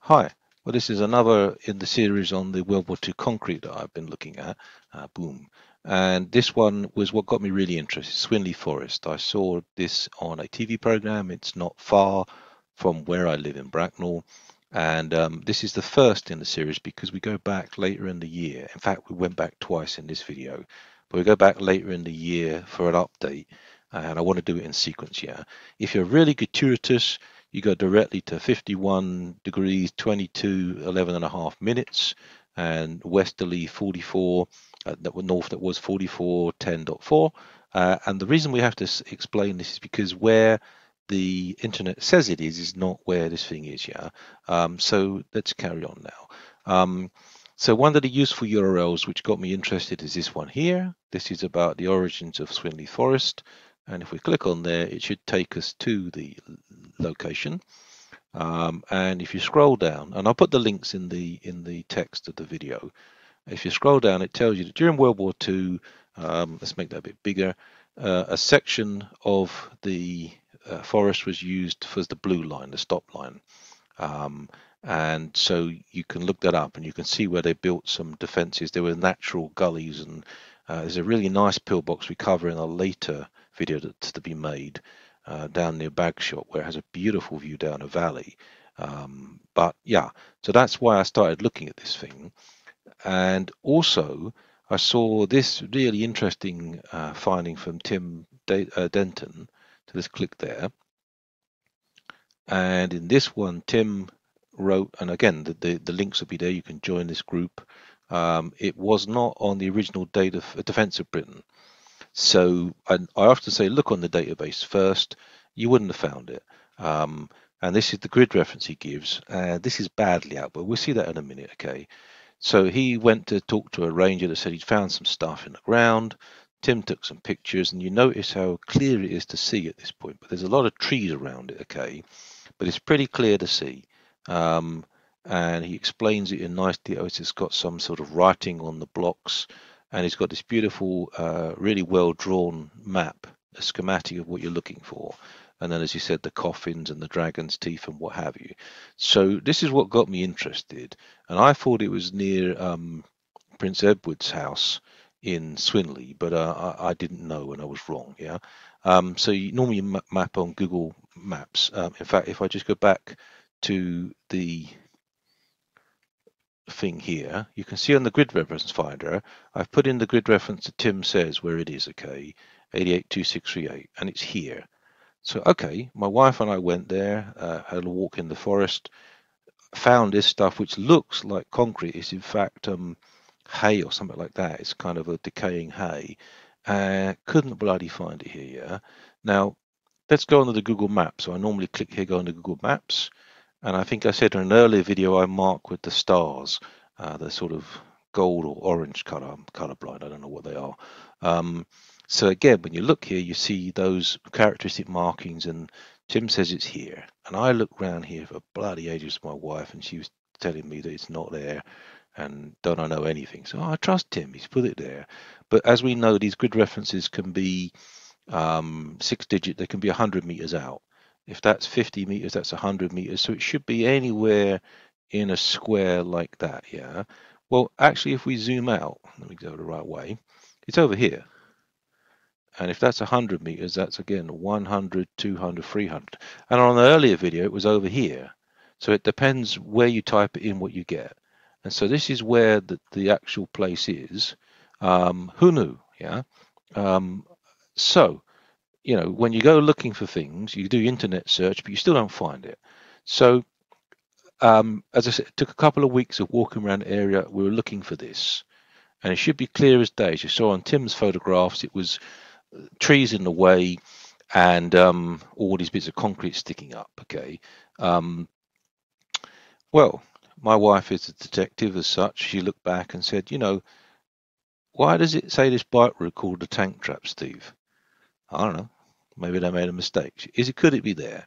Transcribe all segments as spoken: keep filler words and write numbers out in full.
Hi, well this is another in the series on the World War Two concrete that I've been looking at, uh, boom. And this one was what got me really interested, Swinley Forest. I saw this on a T V program. It's not far from where I live in Bracknell. And um, this is the first in the series because we go back later in the year. In fact, we went back twice in this video, but we go back later in the year for an update. And I want to do it in sequence, yeah. If you're really gratuitous, you go directly to fifty-one degrees, twenty-two, eleven and a half minutes, and westerly forty-four, uh, that were north, that was forty-four, ten point four. Uh, and the reason we have to s explain this is because where the internet says it is, is not where this thing is, yeah. Um, so let's carry on now. Um, so one of the useful U R Ls which got me interested is this one here. This is about the origins of Swinley Forest. And if we click on there, it should take us to the location. Um, and if you scroll down, and I'll put the links in the in the text of the video. If you scroll down, it tells you that during World War Two, um, let's make that a bit bigger, uh, a section of the uh, forest was used for the blue line, the stop line. Um, and so you can look that up and you can see where they built some defences. There were natural gullies, and uh, there's a really nice pillbox we cover in a later video that's to be made uh, down near Bagshot, where it has a beautiful view down a valley. Um, but yeah, so that's why I started looking at this thing. And also I saw this really interesting uh, finding from Tim De uh, Denton. So let's click there. And in this one, Tim wrote, and again, the, the, the links will be there. You can join this group. Um, it was not on the original date of uh, Defence of Britain. So and I often say, look on the database first. You wouldn't have found it. Um, and this is the grid reference he gives. Uh, this is badly out, but we'll see that in a minute, okay? So he went to talk to a ranger that said he'd found some stuff in the ground. Tim took some pictures, and you notice how clear it is to see at this point, but there's a lot of trees around it, okay? But it's pretty clear to see. Um, and he explains it in nice details. It's got some sort of writing on the blocks. And it's got this beautiful, uh, really well-drawn map, a schematic of what you're looking for. And then, as you said, the coffins and the dragon's teeth and what have you. So this is what got me interested. And I thought it was near um, Prince Edward's house in Swinley, but uh, I, I didn't know, and I was wrong, yeah? Um, so you normally ma map on Google Maps. Um, in fact, if I just go back to the thing here, you can see on the grid reference finder I've put in the grid reference that Tim says where it is, okay, eighty-eight two six three eight, and it's here. So okay, my wife and I went there, uh, had a walk in the forest, found this stuff which looks like concrete. It's in fact um hay or something like that. It's kind of a decaying hay. Uh couldn't bloody find it here. Yeah, now let's go onto the Google Maps. So I normally click here, go into Google Maps. And I think I said in an earlier video, I mark with the stars, uh, the sort of gold or orange color. I'm colorblind, I don't know what they are. Um, so again, when you look here, you see those characteristic markings, and Tim says it's here. And I looked around here for bloody ages with my wife, and she was telling me that it's not there, and don't I know anything. So oh, I trust Tim, he's put it there. But as we know, these grid references can be um, six digit, they can be one hundred meters out. If that's fifty meters, that's one hundred meters. So it should be anywhere in a square like that, yeah? Well, actually, if we zoom out, let me go the right way, it's over here. And if that's one hundred meters, that's, again, one hundred, two hundred, three hundred. And on an earlier video, it was over here. So it depends where you type in what you get. And so this is where the, the actual place is. Um, who knew, yeah? Um, so... you know, when you go looking for things, you do internet search, but you still don't find it. So, um, as I said, it took a couple of weeks of walking around the area. We were looking for this, and it should be clear as day. As you saw on Tim's photographs, it was trees in the way and um, all these bits of concrete sticking up, okay? Um, well, my wife is a detective as such. She looked back and said, you know, why does it say this bike route called the TankTraps, Steve? I don't know, maybe they made a mistake. Is it, could it be there?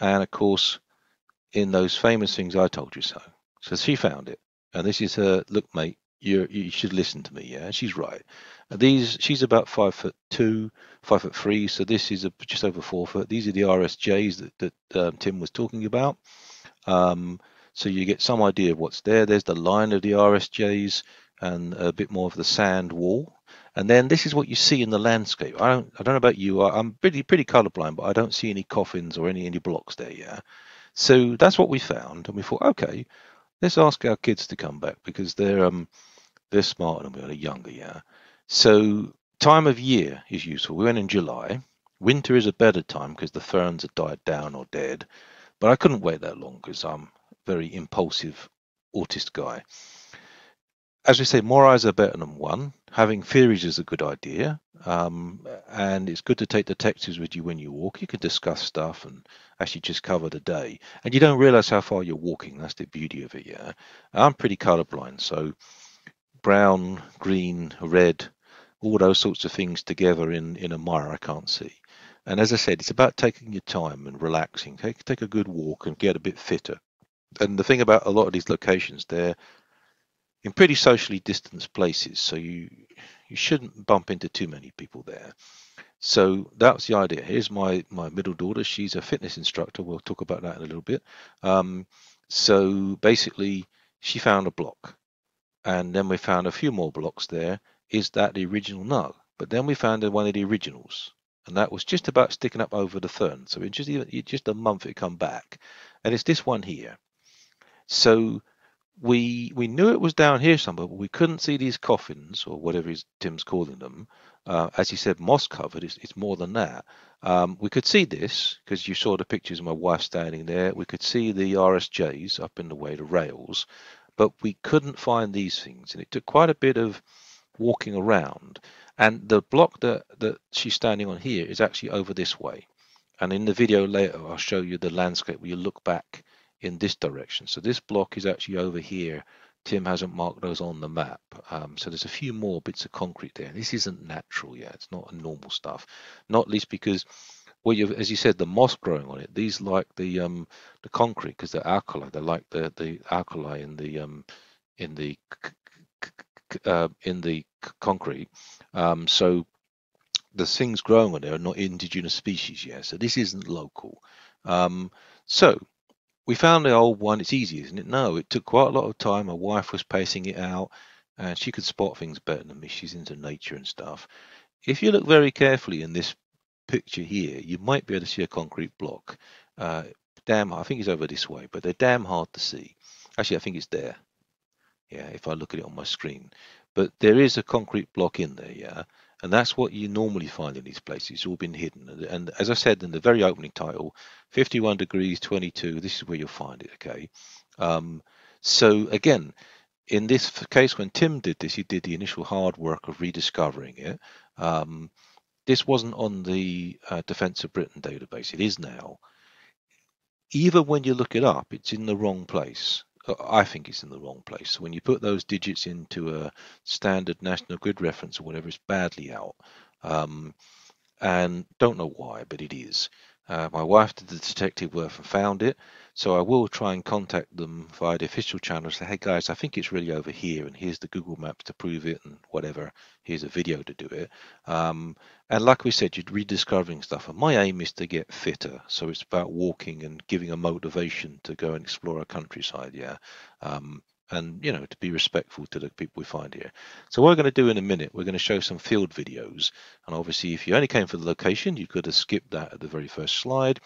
And of course, in those famous things, I told you so. So she found it, and this is her. Look, mate, you you should listen to me. Yeah, she's right. And these, she's about five foot two, five foot three. So this is a, just over four foot. These are the R S Js that, that um, Tim was talking about. Um, so you get some idea of what's there. There's the line of the R S Js and a bit more of the sand wall. And then this is what you see in the landscape. I don't, I don't know about you, I'm pretty pretty colorblind, but I don't see any coffins or any any blocks there. Yeah, so that's what we found, and we thought, okay, let's ask our kids to come back because they're um they're smarter than we are, they're younger. Yeah, so time of year is useful. We went in July. Winter is a better time because the ferns have died down or dead, but I couldn't wait that long because I'm a very impulsive autist guy. As we say, more eyes are better than one. Having theories is a good idea, um, and it's good to take detectives with you when you walk. You can discuss stuff and actually just cover the day, and you don't realize how far you're walking. That's the beauty of it. Yeah, I'm pretty colorblind, so brown, green, red, all those sorts of things together in in a mirror I can't see. And as I said, it's about taking your time and relaxing. Take take a good walk and get a bit fitter. And the thing about a lot of these locations, they're in pretty socially distanced places, so you you shouldn't bump into too many people there. So that's the idea. Here's my my middle daughter. She's a fitness instructor. We'll talk about that in a little bit. Um, so basically, she found a block, and then we found a few more blocks there. Is that the original? No. But then we found one of the originals, and that was just about sticking up over the fern. So it's just it's just a month it come back, and it's this one here. So we we knew it was down here somewhere, but we couldn't see these coffins or whatever is Tim's calling them. Uh, as he said, moss covered. It's, it's more than that. Um, we could see this because you saw the pictures of my wife standing there. We could see the R S Js up in the way, the rails, but we couldn't find these things, and it took quite a bit of walking around. And the block that that she's standing on here is actually over this way, and in the video later I'll show you the landscape where you look back in this direction. So this block is actually over here. Tim hasn't marked those on the map. Um, so there's a few more bits of concrete there. This isn't natural yet. It's not a normal stuff, not least because, well, you've, as you said, the moss growing on it. These like the um, the concrete because they're alkali. They're like the the alkali in the um, in the uh, in the concrete. Um, so the things growing on there are not indigenous species yet. So this isn't local. Um, so we found the old one. It's easy, isn't it? No, it took quite a lot of time. My wife was pacing it out, and she could spot things better than me. She's into nature and stuff. If you look very carefully in this picture here, you might be able to see a concrete block. Uh, damn, I think it's over this way, but they're damn hard to see. Actually, I think it's there. Yeah, if I look at it on my screen. But there is a concrete block in there, yeah? And that's what you normally find in these places. It's all been hidden. And, and as I said in the very opening title, fifty-one degrees, twenty-two, this is where you'll find it, okay? Um, so again, in this case, when Tim did this, he did the initial hard work of rediscovering it. Um, this wasn't on the uh, Defence of Britain database. It is now. Even when you look it up, it's in the wrong place. I think it's in the wrong place. When you put those digits into a standard National Grid reference or whatever, it's badly out. Um, and don't know why, but it is. Uh, my wife did the detective work and found it. So I will try and contact them via the official channel and say, hey guys, I think it's really over here, and here's the Google Maps to prove it and whatever. Here's a video to do it. Um, and like we said, you're rediscovering stuff. And my aim is to get fitter. So it's about walking and giving a motivation to go and explore a countryside. Yeah. Um, and, you know, to be respectful to the people we find here. So what we're going to do in a minute, we're going to show some field videos. And obviously, if you only came for the location, you could have skipped that at the very first slide.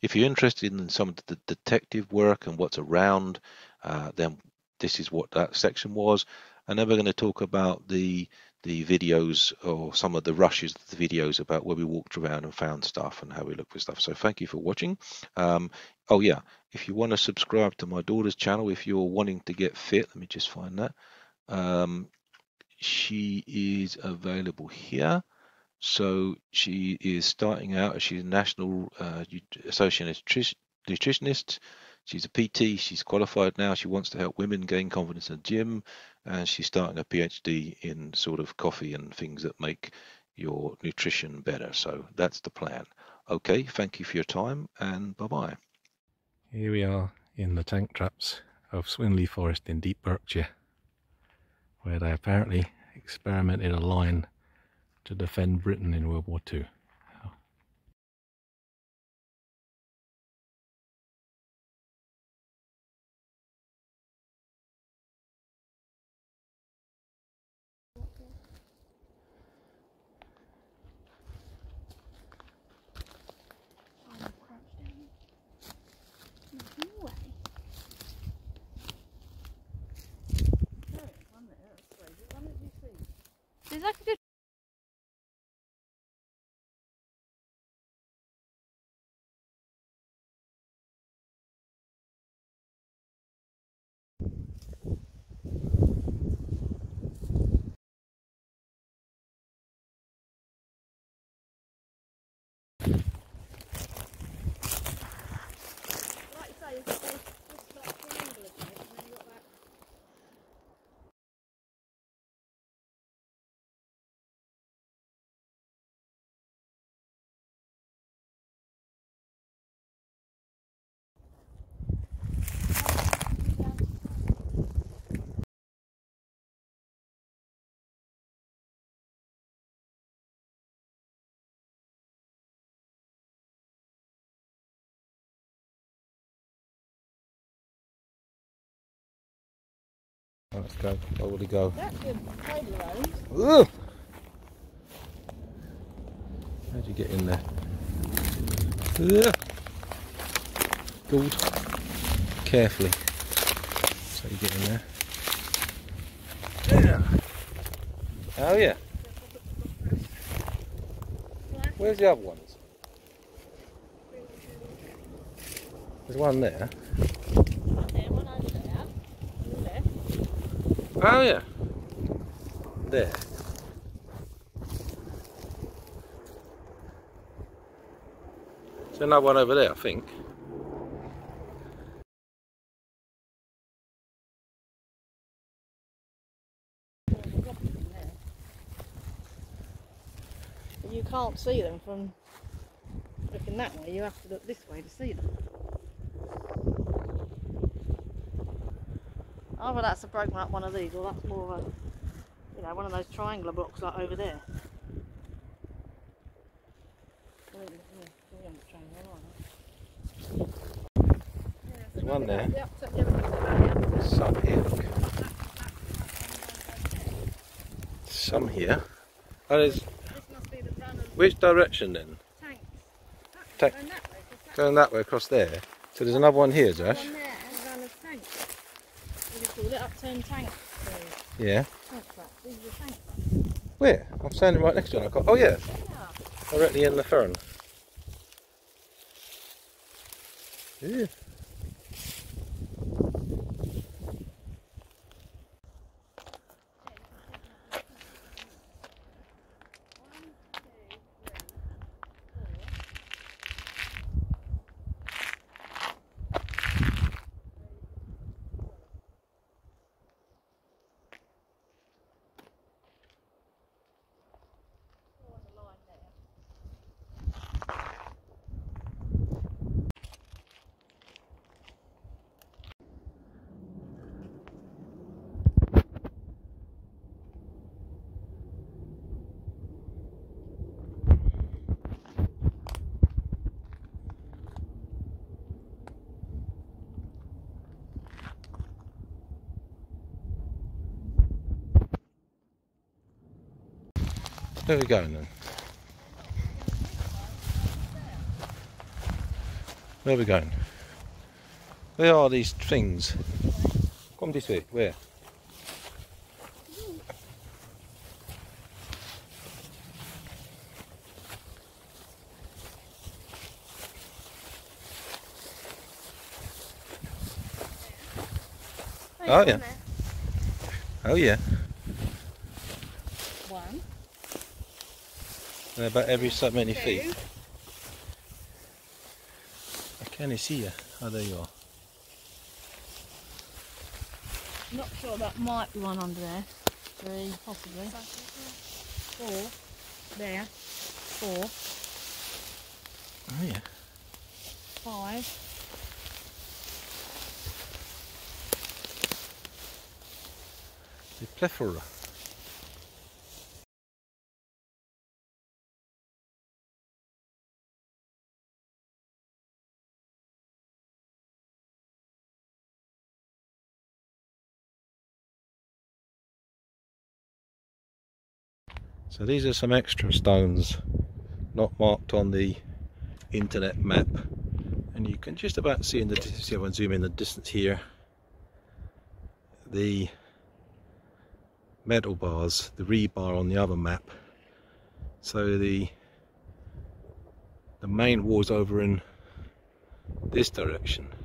If you're interested in some of the detective work and what's around, uh, then this is what that section was. And then we're going to talk about the the videos or some of the rushes of the videos about where we walked around and found stuff and how we look for stuff. So thank you for watching. Um, oh yeah, if you want to subscribe to my daughter's channel, if you're wanting to get fit, let me just find that. Um, she is available here. So she is starting out. She's a national uh, associate nutritionist. She's a P T. She's qualified now. She wants to help women gain confidence in the gym, and she's starting a PhD in sort of coffee and things that make your nutrition better. So that's the plan. Okay, thank you for your time, and bye-bye. Here we are in the tank traps of Swinley Forest in Deep Berkshire, where they apparently experimented a line to defend Britain in World War Two. Let's go. Where will he go? That's a tidy road. Ugh! How'd you get in there? Ugh! Good. Carefully. So you get in there. Yeah. Oh yeah. Where's the other ones? There's one there. Oh yeah. There. There's another one over there, I think. You can't see them from looking that way, you have to look this way to see them. Either that's a broken up one of these, or that's more of a, you know, one of those triangular blocks like over there. There's one there. Some here, look. Some here. Oh, there's... Which direction then? Tanks. Tank. Going that way, going that way across there. So there's another one here, Josh. One there and a run of tanks. What do you call it? Upturned tanks. Yeah. TankTraps. These are the TankTraps. Where? I'm standing right next to it. Oh yeah. Directly in the fern. Yeah. Where are we going then? Where are we going? Where are these things? Come this way, where? Oh yeah. Oh yeah. About every so many feet. I can't see you. Oh, there you are. Not sure, that might be one under there. Three, possibly. Four. There. Four. Oh, yeah. Five. The plethora. So these are some extra stones not marked on the internet map, and you can just about see in the distance. See if I zoom in the distance here, the metal bars, the rebar on the other map. So the the main war's over in this direction,